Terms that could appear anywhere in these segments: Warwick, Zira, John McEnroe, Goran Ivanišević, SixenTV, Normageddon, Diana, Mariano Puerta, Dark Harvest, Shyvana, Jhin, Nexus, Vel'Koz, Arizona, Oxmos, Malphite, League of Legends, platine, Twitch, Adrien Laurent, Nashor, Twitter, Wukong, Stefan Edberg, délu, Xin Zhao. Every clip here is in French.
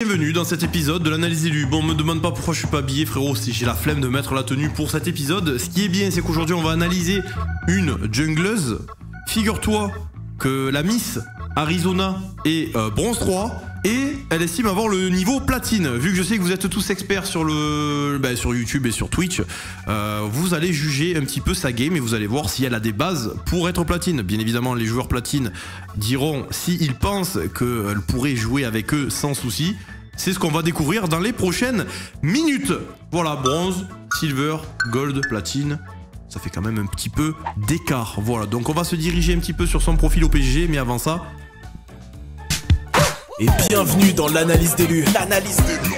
Bienvenue dans cet épisode de l'analyse élue. Bon, me demande pas pourquoi je suis pas habillé, frérot, si j'ai la flemme de mettre la tenue pour cet épisode. Ce qui est bien, c'est qu'aujourd'hui on va analyser une jungleuse. Figure-toi que la Miss Arizona est bronze 3 et elle estime avoir le niveau platine. Vu que je sais que vous êtes tous experts sur sur YouTube et sur Twitch, vous allez juger un petit peu sa game et vous allez voir si elle a des bases pour être platine. Bien évidemment, les joueurs platine diront s'ils pensent qu'elle pourrait jouer avec eux sans souci. C'est ce qu'on va découvrir dans les prochaines minutes. Voilà, bronze, silver, gold, platine. Ça fait quand même un petit peu d'écart. Voilà, donc on va se diriger un petit peu sur son profil au PGG, mais avant ça... Et bienvenue dans l'analyse d'élu. L'analyse d'élu.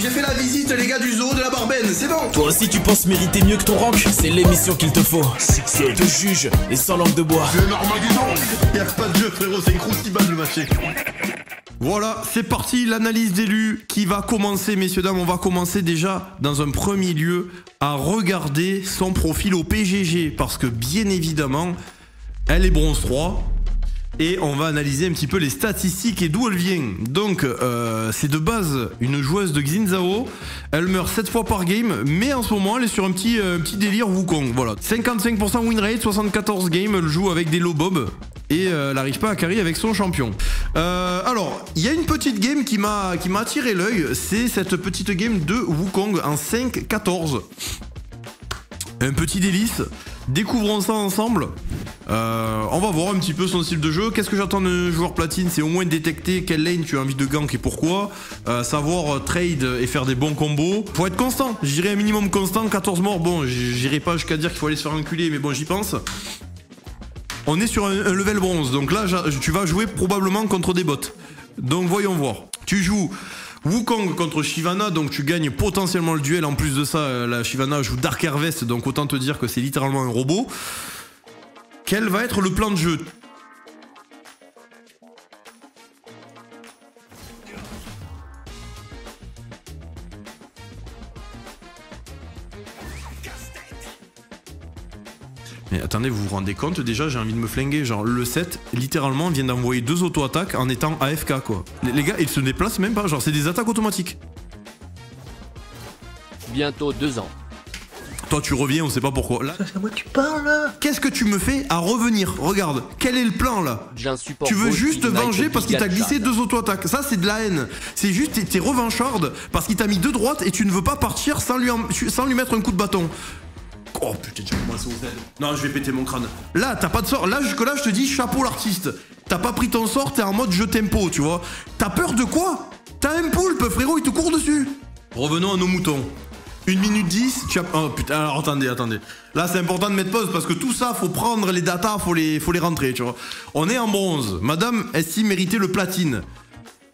J'ai fait la visite, les gars, du zoo de la Barbaine, c'est bon. Toi aussi tu penses mériter mieux que ton rank? C'est l'émission qu'il te faut. Sixen te juge et sans langue de bois. C'est Normageddon. Y'a pas de jeu, frérot, c'est une croustibale le match. Voilà, c'est parti, l'analyse d'élu qui va commencer, messieurs, dames. On va commencer déjà, dans un premier lieu, à regarder son profil au PGG. Parce que, bien évidemment, elle est bronze 3. Et on va analyser un petit peu les statistiques et d'où elle vient. Donc, c'est de base une joueuse de Xin Zhao. Elle meurt 7 fois par game, mais en ce moment, elle est sur un petit délire Wukong. Voilà, 55% win rate, 74 games, elle joue avec des low bobs. Et elle n'arrive pas à carry avec son champion. Alors, il y a une petite game qui m'a attiré l'œil. C'est cette petite game de Wukong en 5-14. Un petit délice. Découvrons ça ensemble. On va voir un petit peu son style de jeu. Qu'est-ce que j'attends d'un joueur platine? C'est au moins détecter quelle lane tu as envie de gank et pourquoi. Savoir trade et faire des bons combos. Faut être constant. J'irai un minimum constant. 14 morts. Bon, j'irai pas jusqu'à dire qu'il faut aller se faire enculer, mais bon, j'y pense. On est sur un level bronze, donc là tu vas jouer probablement contre des bots. Donc voyons voir. Tu joues Wukong contre Shyvana, donc tu gagnes potentiellement le duel. En plus de ça, la Shyvana joue Dark Harvest, donc autant te dire que c'est littéralement un robot. Quel va être le plan de jeu? Mais attendez, vous vous rendez compte, déjà j'ai envie de me flinguer, genre le 7 littéralement vient d'envoyer 2 auto-attaques en étant AFK quoi. Les gars, ils se déplacent même pas, genre c'est des attaques automatiques. Bientôt 2 ans. Toi tu reviens, on sait pas pourquoi. Là, c'est à moi que tu parles là. Qu'est-ce que tu me fais à revenir? Regarde, quel est le plan là? Tu veux juste te venger parce qu'il t'a glissé 2 auto-attaques. Ça c'est de la haine. C'est juste t'es revancharde parce qu'il t'a mis 2 droites et tu ne veux pas partir sans lui mettre un coup de bâton. Oh putain, j'ai commencé au Z. Non, je vais péter mon crâne. Là, t'as pas de sort. Là, jusque là, je te dis chapeau l'artiste. T'as pas pris ton sort, t'es en mode jeu tempo, tu vois. T'as peur de quoi? T'as un poulpe, frérot, il te court dessus. Revenons à nos moutons. 1 minute 10, tu as... Oh putain, alors attendez, attendez. Là, c'est important de mettre pause parce que tout ça, faut prendre les datas, faut les rentrer, tu vois. On est en bronze. Madame estime mériter le platine.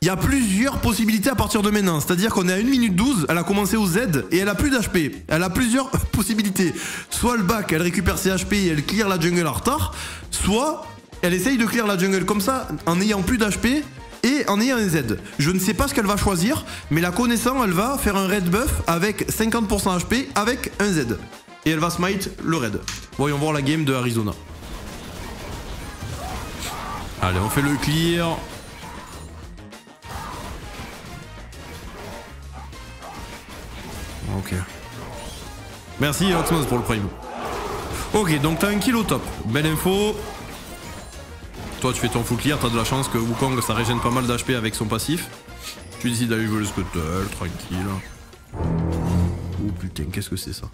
Il y a plusieurs possibilités à partir de maintenant, c'est-à-dire qu'on est à 1 minute 12, elle a commencé au Z et elle a plus d'HP. Elle a plusieurs possibilités. Soit le back, elle récupère ses HP et elle clear la jungle en retard, soit elle essaye de clear la jungle comme ça en ayant plus d'HP et en ayant un Z. Je ne sais pas ce qu'elle va choisir, mais la connaissant, elle va faire un raid buff avec 50% HP avec un Z. Et elle va smite le raid. Voyons voir la game de Arizona. Allez, on fait le clear. Ok. Merci Oxmos pour le prime. Ok, donc t'as un kill au top. Belle info. Toi tu fais ton full clear, t'as de la chance que Wukong ça régène pas mal d'HP avec son passif. Tu décides d'aller jouer le scuttle, tranquille. Oh putain, qu'est-ce que c'est ça?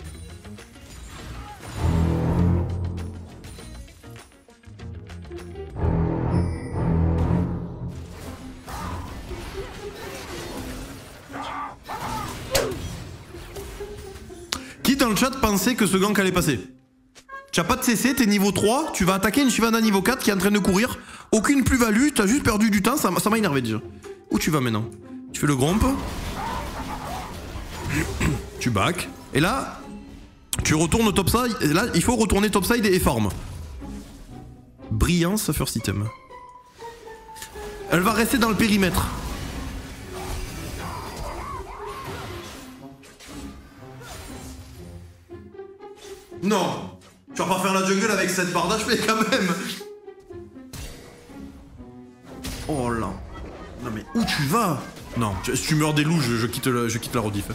Dans le chat pensait que ce gank allait passer. T'as pas de CC, t'es niveau 3, tu vas attaquer une Shyvana niveau 4 qui est en train de courir. Aucune plus-value, t'as juste perdu du temps, ça m'a énervé déjà. Où tu vas maintenant? Tu fais le gromp. Tu back. Et là, tu retournes au topside. Et là, il faut retourner topside et farm. Brillance first item. Elle va rester dans le périmètre. Non, tu vas pas faire la jungle avec cette barre d'HP quand même. Oh là. Non mais Où tu vas? Non, si tu meurs des loups, je quitte la rediff.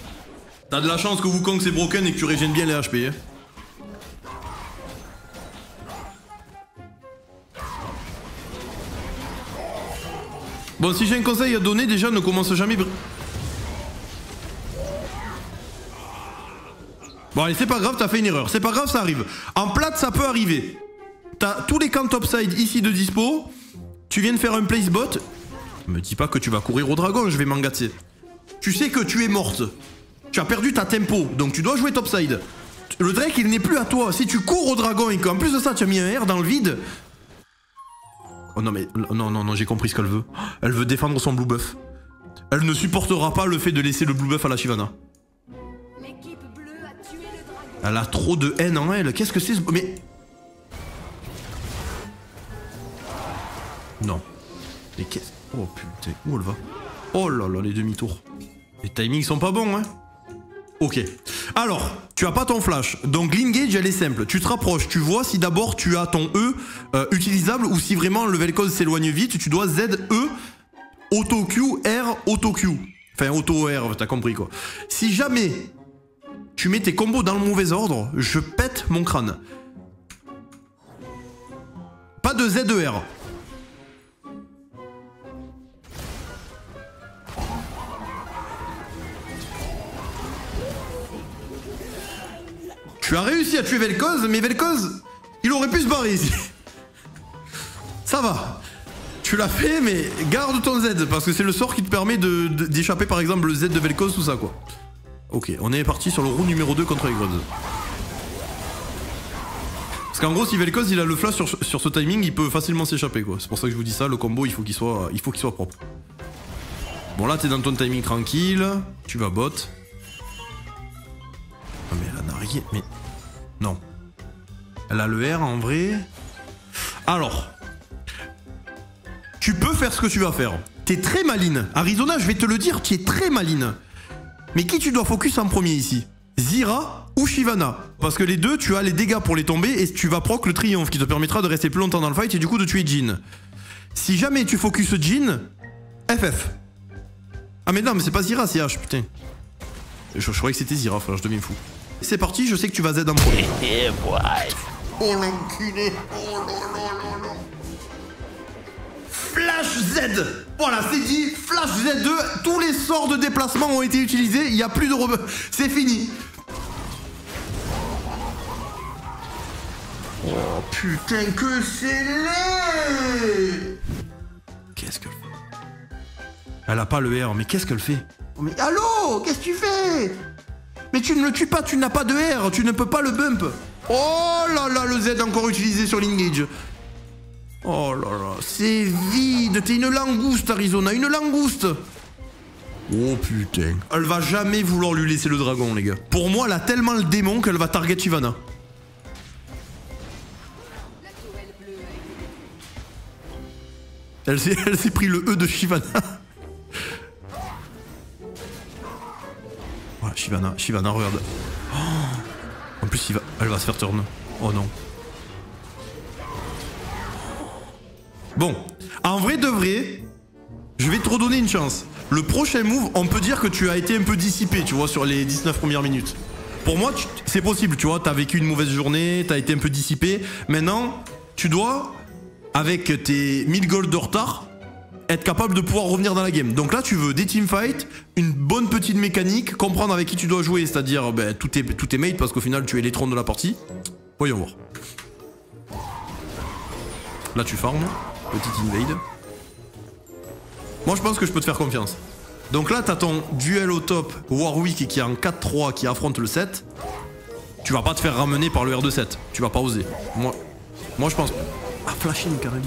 T'as de la chance que Wukong c'est broken et que tu régènes bien les HP. Bon, si j'ai un conseil à donner, déjà ne commence jamais... Bon allez, c'est pas grave, t'as fait une erreur, c'est pas grave, ça arrive. En plate, ça peut arriver. T'as tous les camps topside ici de dispo, tu viens de faire un place bot. Me dis pas que tu vas courir au dragon, je vais m'engager. Tu sais que tu es morte. Tu as perdu ta tempo, donc tu dois jouer topside. Le Drake, il n'est plus à toi. Si tu cours au dragon et qu'en plus de ça, tu as mis un R dans le vide... Oh non mais... Non, j'ai compris ce qu'elle veut. Elle veut défendre son blue buff. Elle ne supportera pas le fait de laisser le blue buff à la Shyvana. Elle a trop de haine en elle. Qu'est-ce que c'est ce... Mais... Non. Mais qu'est-ce... Oh putain, où elle va? Oh là là, les demi-tours. Les timings sont pas bons, hein. Ok. Alors, tu as pas ton flash. Donc l'engage, elle est simple. Tu te rapproches, tu vois si d'abord tu as ton E utilisable ou si vraiment le Vel'Koz s'éloigne vite, tu dois Z, E, auto-Q, R, auto-Q. Enfin, auto-R, t'as compris quoi. Si jamais tu mets tes combos dans le mauvais ordre, je pète mon crâne. Pas de Z, E, R. Tu as réussi à tuer Vel'Koz, mais Vel'Koz, il aurait pu se barrer ici. Ça va. Tu l'as fait, mais garde ton Z, parce que c'est le sort qui te permet d'échapper par exemple le Z de Vel'Koz, tout ça quoi. Ok, on est parti sur le round numéro 2 contre les Grubs. Parce qu'en gros, si Vel'Koz il a le flash sur ce timing, il peut facilement s'échapper quoi. C'est pour ça que je vous dis ça, le combo, il faut qu'il soit propre. Bon là, t'es dans ton timing tranquille, tu vas bot. Mais non. Elle a le R en vrai. Alors, tu peux faire ce que tu vas faire. T'es très maline. Arizona, je vais te le dire, tu es très maline. Mais qui tu dois focus en premier ici? Zira ou Shyvana? Parce que les deux, tu as les dégâts pour les tomber et tu vas proc le triomphe qui te permettra de rester plus longtemps dans le fight et du coup de tuer Jhin. Si jamais tu focus Jhin, FF. Ah mais non, mais c'est pas Zira, c'est H, putain. Je croyais que c'était Zira, frère, je deviens fou. C'est parti, je sais que tu vas Z en premier. Oh l'enculé. Oh non, non, non, non. Flash Z. Voilà, c'est dit, Flash Z2. Tous les sorts de déplacement ont été utilisés. Il n'y a plus de rebeu. C'est fini. Oh putain que c'est laid. Qu'est-ce qu'elle fait? Elle a pas le R, mais qu'est-ce qu'elle fait? Mais allô, qu'est-ce que tu fais? Mais tu ne le tues pas, tu n'as pas de R, tu ne peux pas le bump. Oh là là, le Z encore utilisé sur l'engage. Oh là là, c'est vide, t'es une langouste Arizona, une langouste. Oh putain. Elle va jamais vouloir lui laisser le dragon les gars. Pour moi, elle a tellement le démon qu'elle va target Shyvana. Elle s'est pris le E de Shyvana. Shyvana, regarde. Oh. En plus, elle va se faire turn. Oh non. Bon, en vrai de vrai, je vais te redonner une chance. Le prochain move, on peut dire que tu as été un peu dissipé, tu vois, sur les 19 premières minutes. Pour moi, c'est possible, tu vois, t'as vécu une mauvaise journée, t'as été un peu dissipé. Maintenant, tu dois, avec tes 1000 gold de retard, être capable de pouvoir revenir dans la game. Donc là tu veux des teamfights, une bonne petite mécanique, comprendre avec qui tu dois jouer, c'est-à-dire ben, tout est mate parce qu'au final tu es l'électron de la partie. Voyons voir. Là tu farmes, petite invade. Moi je pense que je peux te faire confiance. Donc là t'as ton duel au top Warwick qui est en 4-3 qui affronte le 7. Tu vas pas te faire ramener par le R2-7, tu vas pas oser. Moi je pense... Ah flashing carrément.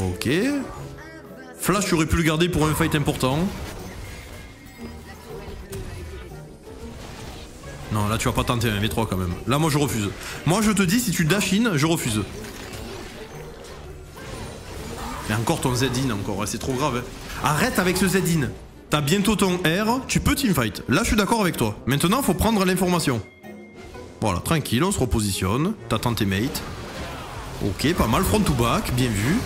Ok. Flash, tu aurais pu le garder pour un fight important. Non, là, tu vas pas tenter un V3 quand même. Là, moi, je refuse. Moi, je te dis, si tu dash in, je refuse. Mais encore ton Z in, encore. C'est trop grave. Hein. Arrête avec ce Z in. T'as bientôt ton R. Tu peux teamfight. Là, je suis d'accord avec toi. Maintenant, faut prendre l'information. Voilà, tranquille, on se repositionne. T'attends tes mates. Ok, pas mal. Front to back. Bien vu.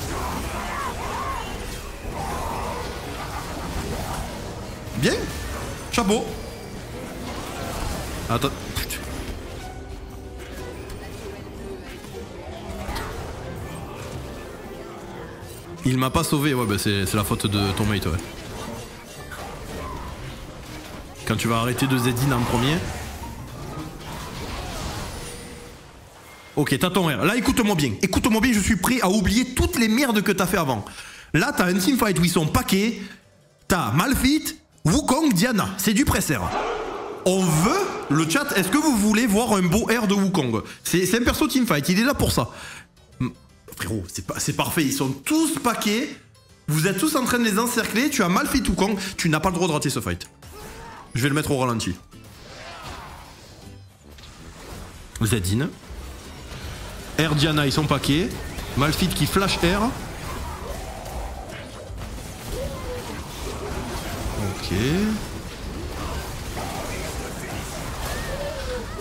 Bien. Chapeau. Attends. Il m'a pas sauvé, ouais, bah c'est la faute de ton mate, ouais. Quand tu vas arrêter de Zedine en premier. Ok, t'as ton air. Là, écoute-moi bien, je suis prêt à oublier toutes les merdes que t'as fait avant. Là, t'as un teamfight où ils sont paquets. T'as Malphite, Wukong, Diana. C'est du presseur. On veut, le chat, est-ce que vous voulez voir un beau air de Wukong? C'est un perso teamfight, il est là pour ça. Frérot, c'est parfait, ils sont tous paquets. Vous êtes tous en train de les encercler. Tu as Malphite, Wukong. Tu n'as pas le droit de rater ce fight. Je vais le mettre au ralenti. Zedine. Air Diana, ils sont paquets. Malphite qui flash air. Ok.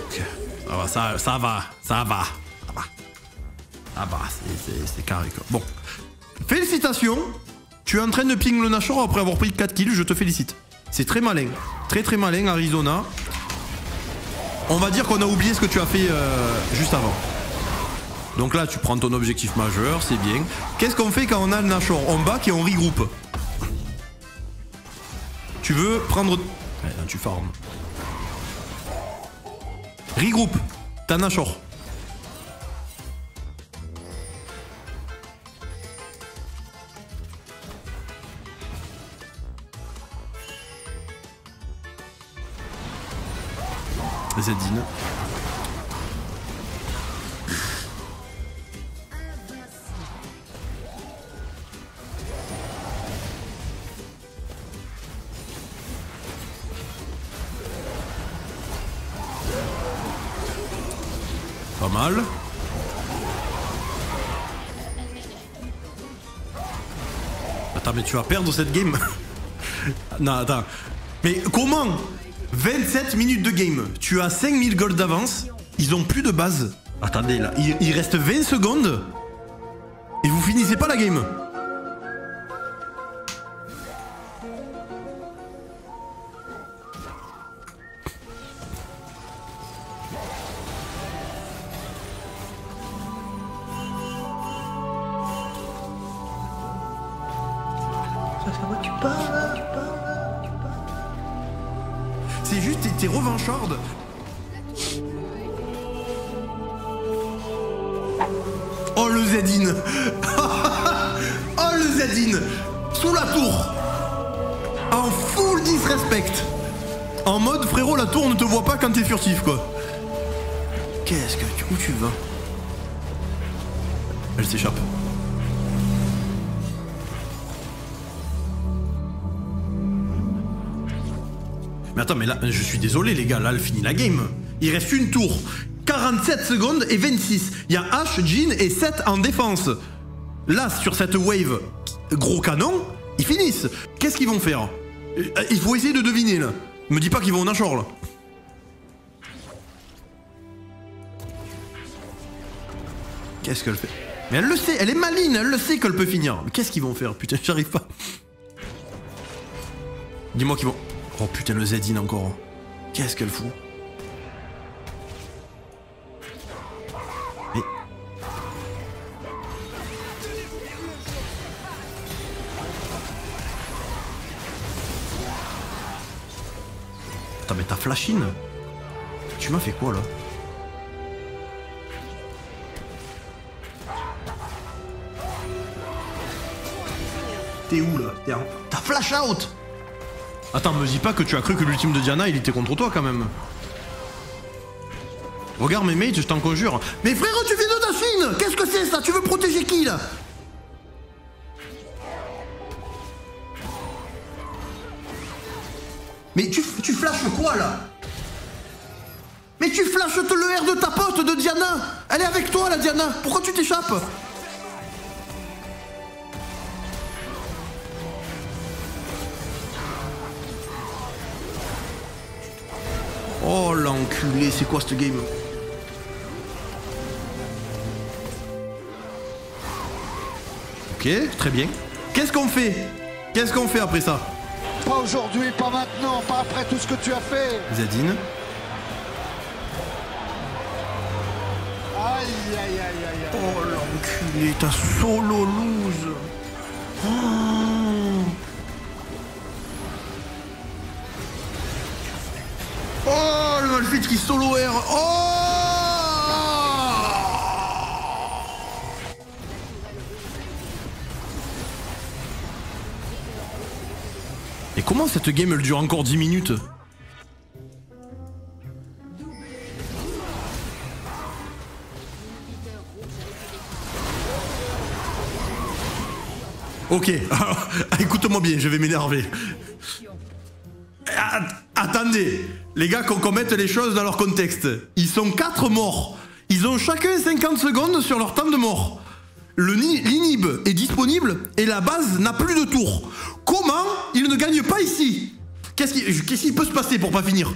Ok. Ça va. Ah bah, c'est carré quoi. Bon. Félicitations. Tu es en train de ping le Nashor après avoir pris 4 kills. Je te félicite. C'est très malin. Très très malin, Arizona. On va dire qu'on a oublié ce que tu as fait juste avant. Donc là, tu prends ton objectif majeur. C'est bien. Qu'est-ce qu'on fait quand on a le Nashor? On back et on regroupe. Tu veux prendre... Ouais, là, tu farmes. Regroupe. T'as Nashor. Zedine. Pas mal. Attends, mais tu vas perdre cette game. Non, attends. Mais comment? 27 minutes de game, tu as 5000 gold d'avance, ils ont plus de base. Attendez là, il reste 20 secondes et vous finissez pas la game. Oh le Zedine. Oh le Zedine. Sous la tour. En full disrespect. En mode frérot, la tour ne te voit pas quand t'es furtif quoi. Qu'est-ce que... Où tu vas? Elle s'échappe. Mais attends, mais là, je suis désolé les gars, là elle finit la game. Il reste une tour, 47 secondes et 26. Il y a H, Jhin et 7 en défense. Là, sur cette wave, gros canon, ils finissent. Qu'est-ce qu'ils vont faire? Il faut essayer de deviner là. Me dis pas qu'ils vont au Nashor là. Qu'est-ce qu'elle fait? Mais elle le sait, elle est maligne, elle le sait qu'elle peut finir. Mais qu'est-ce qu'ils vont faire? Putain, j'arrive pas. Dis-moi qu'ils vont... Oh putain, le Zedine encore. Qu'est-ce qu'elle fout? Mais... Attends, mais t'as flash in? Tu m'as fait quoi là? T'es où là? T'as flash out? Attends, me dis pas que tu as cru que l'ultime de Diana, il était contre toi quand même. Regarde mes mates, je t'en conjure. Mais frérot, tu viens de ta Chine. Qu'est-ce que c'est ça? Tu veux protéger qui là? Mais tu flashes quoi là? Mais tu flashes le R de ta pote de Diana. Elle est avec toi la Diana. Pourquoi tu t'échappes? Oh l'enculé, c'est quoi cette game? Ok, très bien. Qu'est-ce qu'on fait? Qu'est-ce qu'on fait après ça? Pas aujourd'hui, pas maintenant, pas après tout ce que tu as fait. Zadine. Aïe, aïe, aïe, aïe. Oh l'enculé, t'as solo lose. Oh. Oh le Malphite qui solo air. Oh et comment cette game elle dure encore 10 minutes? Ok, alors écoute-moi bien, je vais m'énerver. Attendez, les gars, qu'on commette les choses dans leur contexte. Ils sont 4 morts. Ils ont chacun 50 secondes sur leur temps de mort. L'inhib est disponible et la base n'a plus de tour. Comment il ne gagne pas ici? Qu'est-ce qui peut se passer pour pas finir?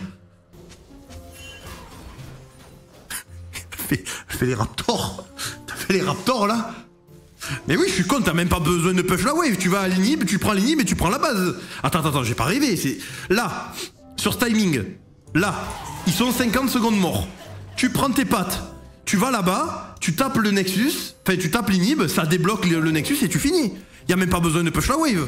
T'as fait les raptors. T'as fait les raptors là. Mais oui, je suis con, t'as même pas besoin de push la wave. Tu vas à l'inhib, tu prends l'inhib et tu prends la base. Attends, j'ai pas rêvé. Là, sur ce timing, là, ils sont 50 secondes morts. Tu prends tes pattes, tu vas là-bas, tu tapes le Nexus, enfin tu tapes l'inhib, ça débloque le Nexus et tu finis. Y'a même pas besoin de push la wave.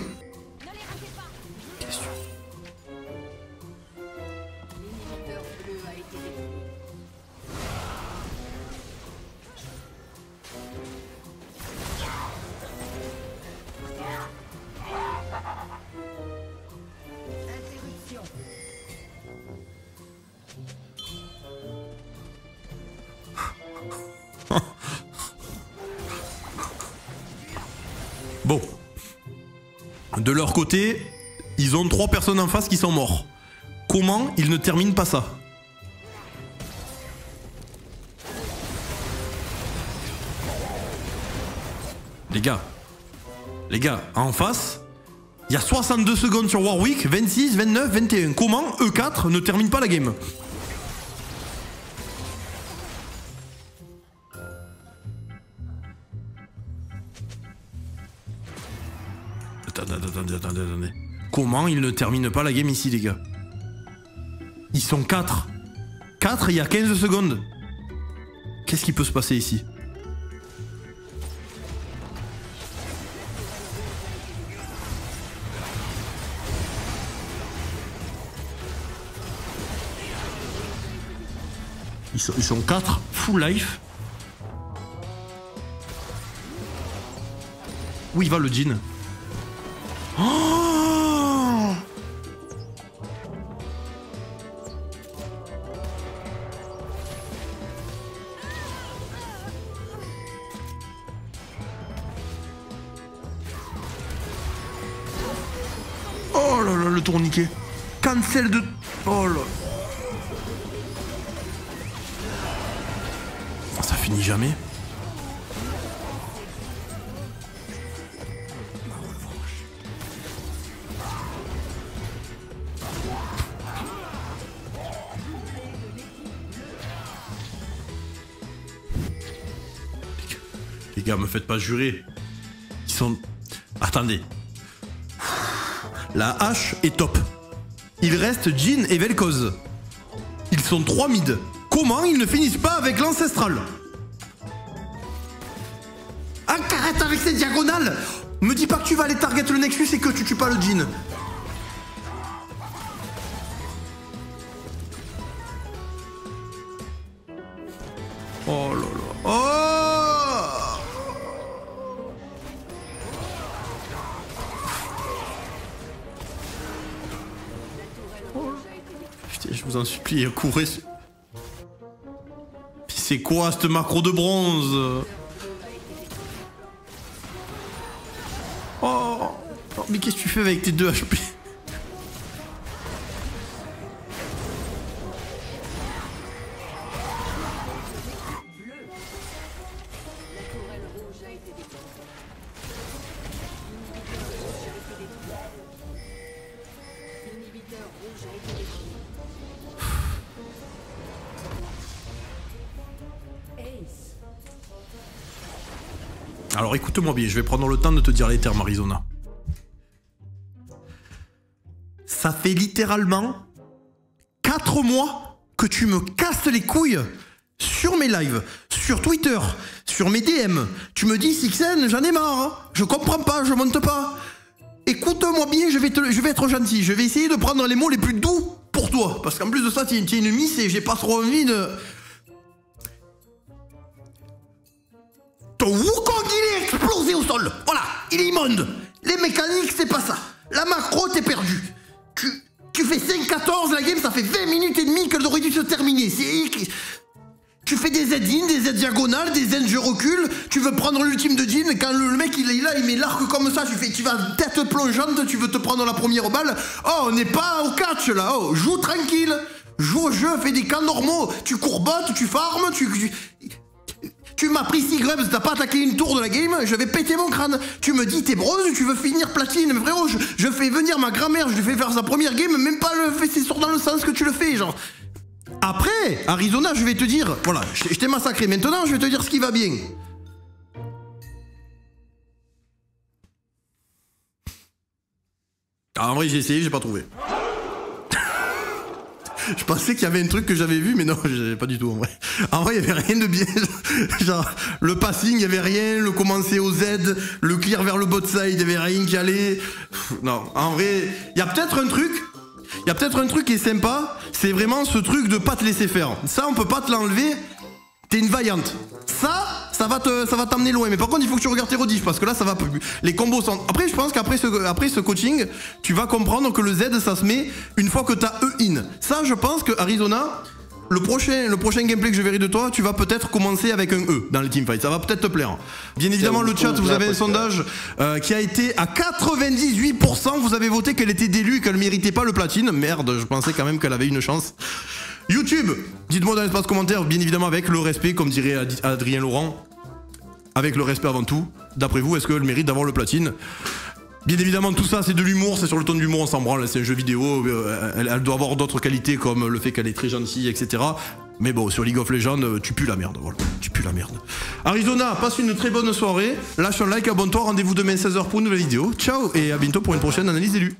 Bon. De leur côté, ils ont 3 personnes en face qui sont morts. Comment ils ne terminent pas ça? Les gars, en face, il y a 62 secondes sur Warwick, 26, 29, 21. Comment E4 ne termine pas la game? Attendez. Comment ils ne terminent pas la game ici, les gars? Ils sont 4. 4, il y a 15 secondes. Qu'est-ce qui peut se passer ici? Ils sont 4, full life. Où il va le Jhin? Oh, oh là là, le tourniquet. Cancel de... Oh là. Ça finit jamais. Les gars, me faites pas jurer. Ils sont... Attendez. La hache est top. Il reste Jhin et Vel'Koz. Ils sont 3 mid. Comment ils ne finissent pas avec l'ancestral? Arrête avec ces diagonales. Me dis pas que tu vas aller target le Nexus et que tu tues pas le Jhin. Oh là là. Oh je vous en supplie, courez. C'est quoi ce macro de bronze? Oh, mais qu'est-ce que tu fais avec tes 2 HP? Alors écoute-moi bien, je vais prendre le temps de te dire les termes, Arizona. Ça fait littéralement 4 mois que tu me casses les couilles sur mes lives, sur Twitter, sur mes DM. Tu me dis, Sixen, j'en ai marre, hein. Je comprends pas, je monte pas. Écoute-moi bien, je vais être gentil. Je vais essayer de prendre les mots les plus doux pour toi. Parce qu'en plus de ça, t'es une miss et j'ai pas trop envie de... Ton Wukong, il est explosé au sol. Voilà, il est immonde. Les mécaniques, c'est pas ça. La macro, t'es perdu. Tu fais 5-14, la game, ça fait 20 minutes et demie qu'elle aurait dû se terminer. Tu fais des Z-in, des Z-diagonales, des Z je recule, tu veux prendre l'ultime de Jhin, quand le mec il est là, il met l'arc comme ça, tu vas tête plongeante, tu veux te prendre la première balle, oh on n'est pas au catch là, oh joue tranquille, joue au jeu, fais des camps normaux, tu courbottes, tu farmes, tu m'as pris 6 grubs, t'as pas attaqué une tour de la game, je vais péter mon crâne. Tu me dis t'es bronze, tu veux finir platine, mais frérot, je fais venir ma grand-mère, je lui fais faire sa première game, même pas le fait, c'est sûr dans le sens que tu le fais, genre. Après, Arizona, je vais te dire... Voilà, je t'ai massacré. Maintenant, je vais te dire ce qui va bien. Ah, en vrai, j'ai essayé, j'ai pas trouvé. Je pensais qu'il y avait un truc que j'avais vu, mais non, pas du tout, en vrai. En vrai, il n'y avait rien de bien. Genre, le passing, il n'y avait rien. Le commencer au Z, le clear vers le bot side, il n'y avait rien qui allait. Non, en vrai, il y a peut-être un truc... Il y a peut-être un truc qui est sympa, c'est vraiment ce truc de pas te laisser faire. Ça, on peut pas te l'enlever, t'es une vaillante. Ça va t'emmener loin, mais par contre, il faut que tu regardes tes rediffs, parce que là, ça va plus. Les combos sont... Après, je pense qu'après ce coaching, tu vas comprendre que le Z, ça se met une fois que t'as E-in. Ça, je pense que Arizona, le prochain gameplay que je verrai de toi, tu vas peut-être commencer avec un E dans le teamfight. Ça va peut-être te plaire. Bien évidemment, le chat, vous avez un sondage qui a été à 98%. Vous avez voté qu'elle était délu et qu'elle ne méritait pas le platine. Merde, je pensais quand même qu'elle avait une chance. YouTube, dites-moi dans l'espace commentaire, bien évidemment avec le respect, comme dirait Adrien Laurent. Avec le respect avant tout. D'après vous, est-ce qu'elle mérite d'avoir le platine ? Bien évidemment, tout ça, c'est de l'humour, c'est sur le ton de l'humour, on s'en branle, c'est un jeu vidéo, elle doit avoir d'autres qualités comme le fait qu'elle est très gentille, etc. Mais bon, sur League of Legends, tu pues la merde, voilà, tu pues la merde. Arizona, passe une très bonne soirée, lâche un like, abonne-toi, rendez-vous demain 16h pour une nouvelle vidéo. Ciao et à bientôt pour une prochaine analyse élue.